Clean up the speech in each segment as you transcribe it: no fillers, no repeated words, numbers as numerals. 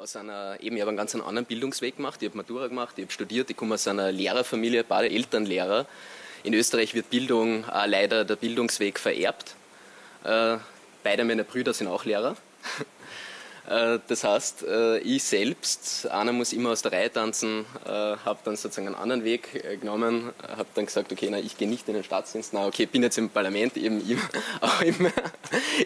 Aus einer, eben, ich habe einen ganz anderen Bildungsweg gemacht, ich habe Matura gemacht, ich habe studiert, ich komme aus einer Lehrerfamilie, beide Eltern Lehrer. In Österreich wird Bildung leider der Bildungsweg vererbt. Beide meiner Brüder sind auch Lehrer. Das heißt, ich selbst, einer muss immer aus der Reihe tanzen, habe dann sozusagen einen anderen Weg genommen, habe dann gesagt, okay, nein, ich gehe nicht in den Staatsdienst, nein, okay, ich bin jetzt im Parlament, eben auch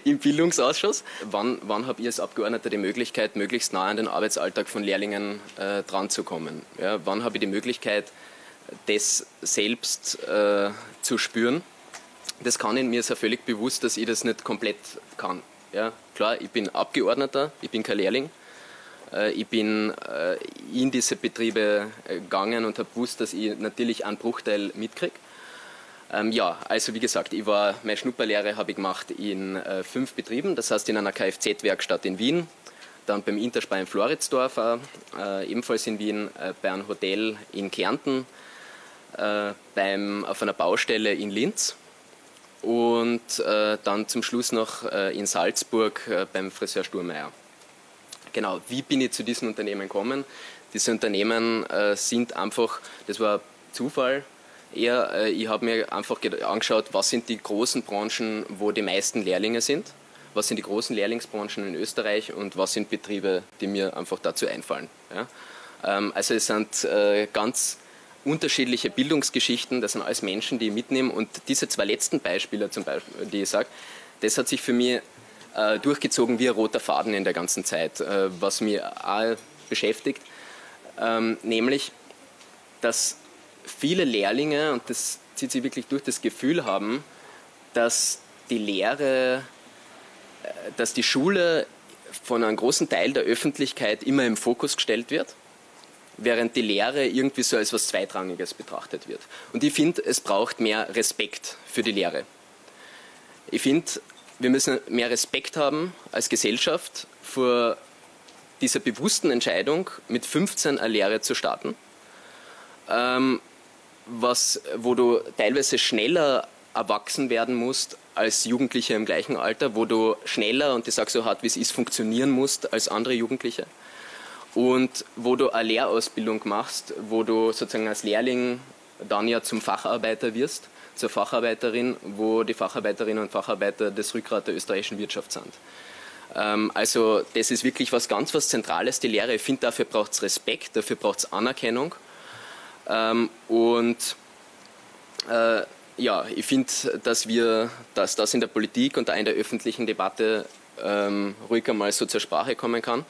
im Bildungsausschuss. Wann habe ich als Abgeordneter die Möglichkeit, möglichst nah an den Arbeitsalltag von Lehrlingen dran zu kommen? Ja, wann habe ich die Möglichkeit, das selbst zu spüren? Das kann in mir sehr völlig bewusst, dass ich das nicht komplett kann. Ja, klar, ich bin Abgeordneter, ich bin kein Lehrling. Ich bin in diese Betriebe gegangen und habe gewusst, dass ich natürlich einen Bruchteil mitkriege. Ja, also wie gesagt, meine Schnupperlehre habe ich gemacht in 5 Betrieben, das heißt in einer Kfz-Werkstatt in Wien, dann beim Interspar in Floridsdorf, ebenfalls in Wien, bei einem Hotel in Kärnten, auf einer Baustelle in Linz. Und dann zum Schluss noch in Salzburg beim Friseur Sturmeier. Genau, wie bin ich zu diesen Unternehmen gekommen? Diese Unternehmen sind einfach, das war Zufall eher, ich habe mir einfach angeschaut, was sind die großen Branchen, wo die meisten Lehrlinge sind, was sind die großen Lehrlingsbranchen in Österreich und was sind Betriebe, die mir einfach dazu einfallen. Ja? Also es sind ganz unterschiedliche Bildungsgeschichten, das sind alles Menschen, die ich mitnehme. Und diese zwei letzten Beispiele, zum Beispiel, die ich sage, das hat sich für mich durchgezogen wie ein roter Faden in der ganzen Zeit, was mich auch beschäftigt. Nämlich, dass viele Lehrlinge, und das zieht sich wirklich durch, das Gefühl haben, dass die Lehre, dass die Schule von einem großen Teil der Öffentlichkeit immer im Fokus gestellt wird, während die Lehre irgendwie so als etwas Zweitrangiges betrachtet wird. Und ich finde, es braucht mehr Respekt für die Lehre. Ich finde, wir müssen mehr Respekt haben als Gesellschaft vor dieser bewussten Entscheidung, mit 15 eine Lehre zu starten, wo du teilweise schneller erwachsen werden musst als Jugendliche im gleichen Alter, wo du schneller, und ich sage so hart wie es ist, funktionieren musst als andere Jugendliche. Und wo du eine Lehrausbildung machst, wo du sozusagen als Lehrling dann ja zum Facharbeiter wirst, zur Facharbeiterin, wo die Facharbeiterinnen und Facharbeiter das Rückgrat der österreichischen Wirtschaft sind. Also das ist wirklich was ganz Zentrales, die Lehre. Ich finde, dafür braucht es Respekt, dafür braucht es Anerkennung. Ja, ich finde, dass das in der Politik und auch in der öffentlichen Debatte ruhig einmal so zur Sprache kommen kann.